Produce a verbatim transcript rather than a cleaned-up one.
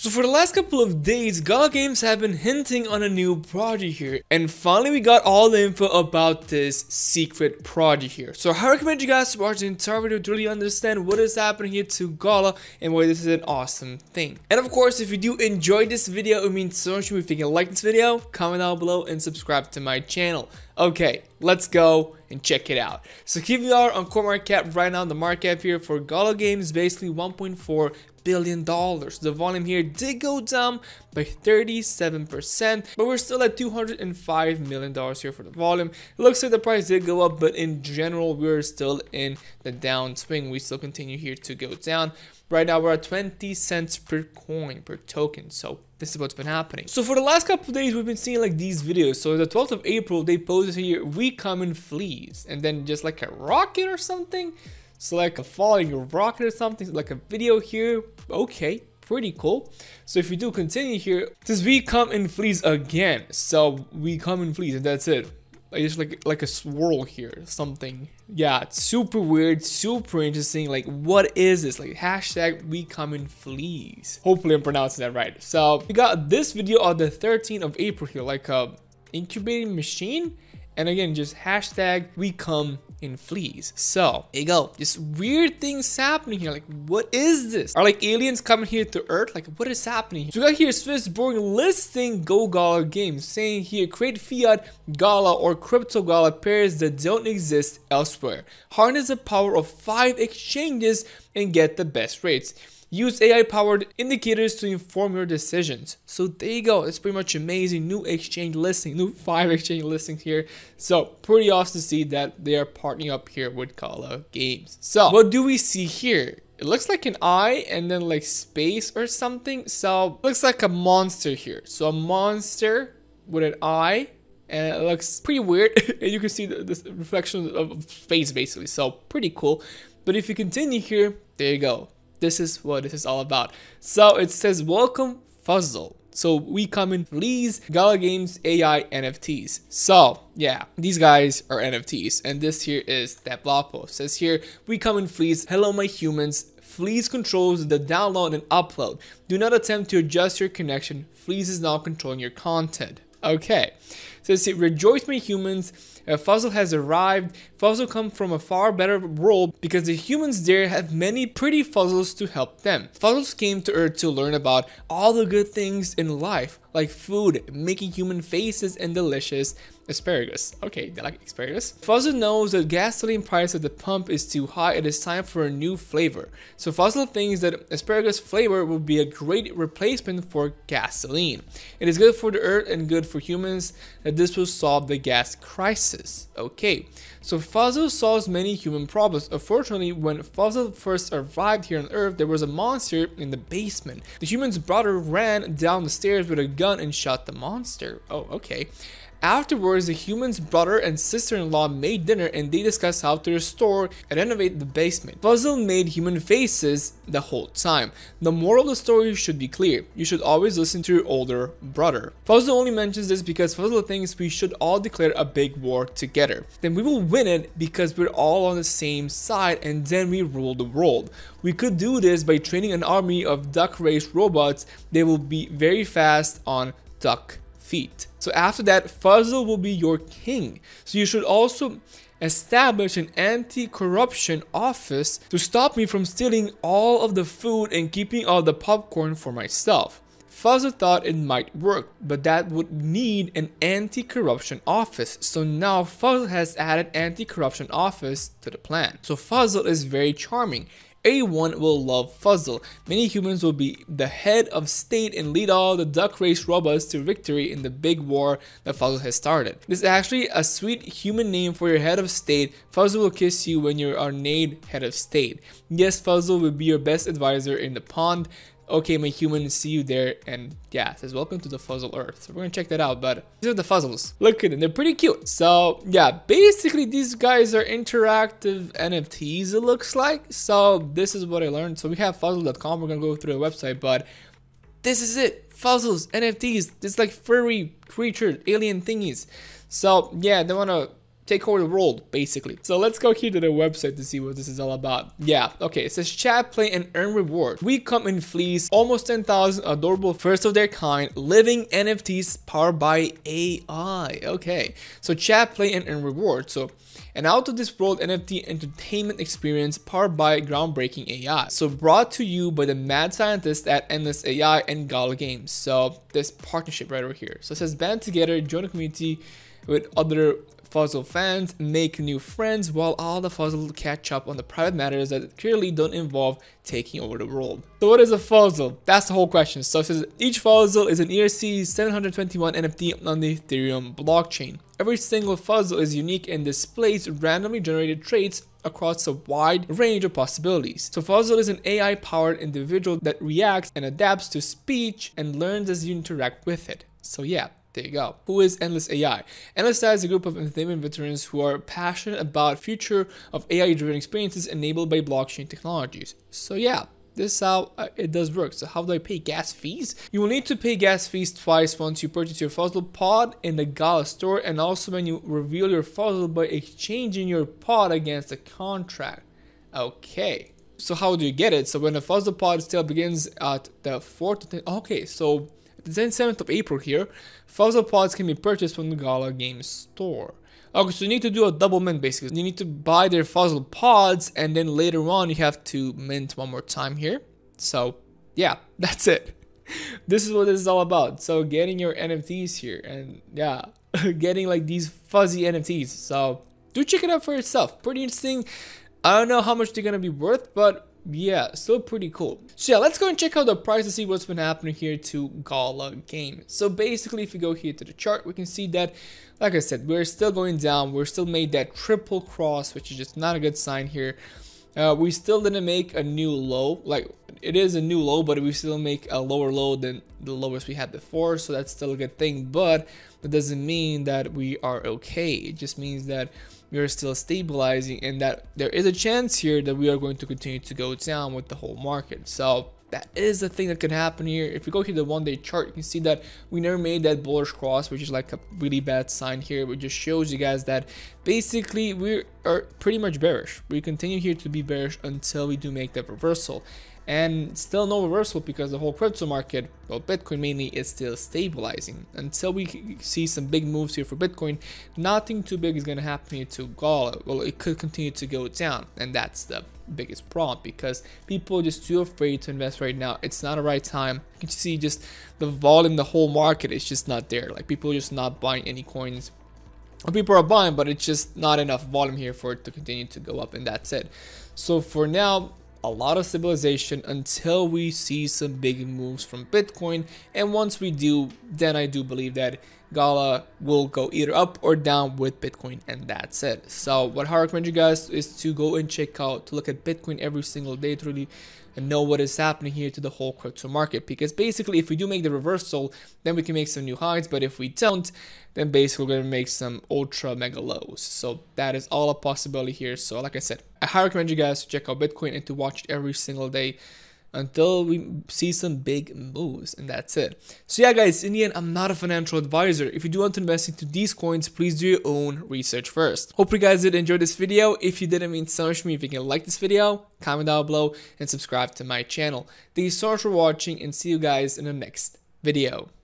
So for the last couple of days, Gala Games have been hinting on a new project here, and finally we got all the info about this secret project here. So I recommend you guys to watch the entire video to really understand what is happening here to Gala and why this is an awesome thing. And of course, if you do enjoy this video, it means so much. If you can like this video, comment down below and subscribe to my channel. Okay, let's go and check it out. So here we are on CoinMarketCap right now. The market cap here for Gala Games basically one point four billion dollars. The volume here did go down by thirty-seven percent, but we're still at two hundred five million dollars here for the volume. It looks like the price did go up, but in general we're still in the downswing. We still continue here to go down. Right now we're at twenty cents per coin, per token. So this is what's been happening. So for the last couple of days we've been seeing like these videos. So the twelfth of April they posted here, we come in fleas, and then just like a rocket or something. So like a falling rocket or something, like a video here. Okay, pretty cool. So if you do continue here, says we come in fleas again. So we come in fleas and that's it. Like just like like a swirl here, something. Yeah, it's super weird, super interesting. Like, what is this? Like hashtag we come in fleas. Hopefully I'm pronouncing that right. So we got this video on the thirteenth of April here, like a incubating machine. And again, just hashtag we come in fleas. So there you go. Just weird things happening here. Like, what is this? Are like aliens coming here to Earth? Like, what is happening? So we got here Swissborg listing Go Gala Games, saying here create fiat Gala or crypto Gala pairs that don't exist elsewhere. Harness the power of five exchanges and get the best rates. Use A I-powered indicators to inform your decisions. So there you go. It's pretty much amazing. New exchange listing, new five exchange listings here. So pretty awesome to see that they are partnering up here with Gala Games. So what do we see here? It looks like an eye and then like space or something. So it looks like a monster here. So a monster with an eye. And it looks pretty weird. And you can see the, the reflection of space basically. So pretty cool. But if you continue here, there you go. This is what this is all about. So it says, welcome Fuzzle. So we come in fleas, Gala Games, A I, N F Ts. So yeah, these guys are N F Ts. And this here is that blog post. It says here, we come in fleas, hello my humans. Fleas controls the download and upload. Do not attempt to adjust your connection. Fleas is not controlling your content. Okay, so it says, rejoice my humans, uh, Fuzzle has arrived. Fuzzle come from a far better world because the humans there have many pretty Fuzzles to help them. Fuzzles came to Earth to learn about all the good things in life, like food, making human faces, and delicious asparagus. Okay, they like asparagus. Fuzzle knows that gasoline price at the pump is too high. It is time for a new flavor. So Fuzzle thinks that asparagus flavor will be a great replacement for gasoline. It is good for the Earth and good for humans. That this will solve the gas crisis. Okay, so Fuzzle solves many human problems. Unfortunately, when Fuzzle first arrived here on Earth, there was a monster in the basement. The human's brother ran down the stairs with a gun and shot the monster. Oh, okay. Afterwards, the human's brother and sister-in-law made dinner and they discussed how to restore and renovate the basement. Fuzzle made human faces the whole time. The moral of the story should be clear. You should always listen to your older brother. Fuzzle only mentions this because Fuzzle thinks we should all declare a big war together. Then we will win it because we're all on the same side and then we rule the world. We could do this by training an army of duck race robots. They will be very fast on duck feet. So after that, Fuzzle will be your king. So you should also establish an anti-corruption office to stop me from stealing all of the food and keeping all the popcorn for myself. Fuzzle thought it might work, but that would need an anti-corruption office. So now Fuzzle has added anti-corruption office to the plan. So Fuzzle is very charming. Everyone will love Fuzzle. Many humans will be the head of state and lead all the duck race robots to victory in the big war that Fuzzle has started. This is actually a sweet human name for your head of state. Fuzzle will kiss you when you are named head of state. Yes, Fuzzle will be your best advisor in the pond. Okay, my human, see you there. And yeah, it says welcome to the Fuzzle Earth. So we're gonna check that out, but these are the Fuzzles. Look at them, they're pretty cute. So yeah, basically these guys are interactive N F Ts, it looks like. So this is what I learned. So we have fuzzle dot com, we're gonna go through the website, but this is it. Fuzzles, N F Ts, it's like furry creature, alien thingies. So yeah, they wanna take over the world, basically. So let's go here to the website to see what this is all about. Yeah, okay, it says chat, play, and earn reward. We come and fleece almost ten thousand adorable first of their kind living N F Ts powered by A I. Okay, so chat, play, and earn reward. So an out of this world N F T entertainment experience powered by groundbreaking A I. So brought to you by the mad scientists at Endless A I and Gala Games. So this partnership right over here. So it says band together, join a community with other Fuzzle fans, make new friends while all the Fuzzle catch up on the private matters that clearly don't involve taking over the world. So what is a Fuzzle? That's the whole question. So it says each Fuzzle is an E R C seven twenty-one N F T on the Ethereum blockchain. Every single Fuzzle is unique and displays randomly generated traits across a wide range of possibilities. So Fuzzle is an A I-powered individual that reacts and adapts to speech and learns as you interact with it. So yeah. There you go. Who is Endless A I? Endless A I is a group of entertainment veterans who are passionate about the future of A I-driven experiences enabled by blockchain technologies. So yeah, this is how it does work. So how do I pay gas fees? You will need to pay gas fees twice once you purchase your Fuzzle pod in the Gala store and also when you reveal your Fuzzle by exchanging your pod against a contract. Okay. So how do you get it? So when the Fuzzle pod sale begins at the fourth... Okay, so... the seventh of April here, Fuzzle pods can be purchased from the Gala Games store. Okay, so you need to do a double mint basically. You need to buy their Fuzzle pods and then later on you have to mint one more time here. So yeah, that's it. This is what this is all about. So getting your N F Ts here and yeah, getting like these fuzzy N F Ts. So do check it out for yourself. Pretty interesting. I don't know how much they're gonna be worth, but yeah, still pretty cool. So yeah, let's go and check out the price to see what's been happening here to Gala Games. So basically, if you go here to the chart, we can see that, like I said, we're still going down. We're still made that triple cross, which is just not a good sign here. Uh, we still didn't make a new low. Like, it is a new low, but we still make a lower low than the lowest we had before. So that's still a good thing, but that doesn't mean that we are okay. It just means that we are still stabilizing and that there is a chance here that we are going to continue to go down with the whole market. So that is the thing that could happen here. If you go here to the one day chart, you can see that we never made that bullish cross, which is like a really bad sign here. It just shows you guys that basically we are pretty much bearish. We continue here to be bearish until we do make that reversal. And still no reversal because the whole crypto market, well, Bitcoin mainly, is still stabilizing. Until we see some big moves here for Bitcoin, nothing too big is going to happen here to Gala. Well, it could continue to go down, and that's the biggest problem because people are just too afraid to invest right now. It's not the right time. You can see just the volume, the whole market is just not there. Like, people are just not buying any coins. People are buying, but it's just not enough volume here for it to continue to go up, and that's it. So for now, a lot of stabilization until we see some big moves from Bitcoin, and once we do, then I do believe that Gala will go either up or down with Bitcoin, and that's it. So what I recommend you guys is to go and check out, to look at Bitcoin every single day to really know what is happening here to the whole crypto market, because basically if we do make the reversal, then we can make some new highs, but if we don't, then basically we're gonna make some ultra mega lows. So that is all a possibility here. So like I said, I highly recommend you guys to check out Bitcoin and to watch it every single day until we see some big moves, and that's it. So yeah guys, in the end, I'm not a financial advisor. If you do want to invest into these coins, please do your own research first. Hope you guys did enjoy this video. If you did, it means so much to me if you can like this video, comment down below, and subscribe to my channel. Thank you so much for watching, and see you guys in the next video.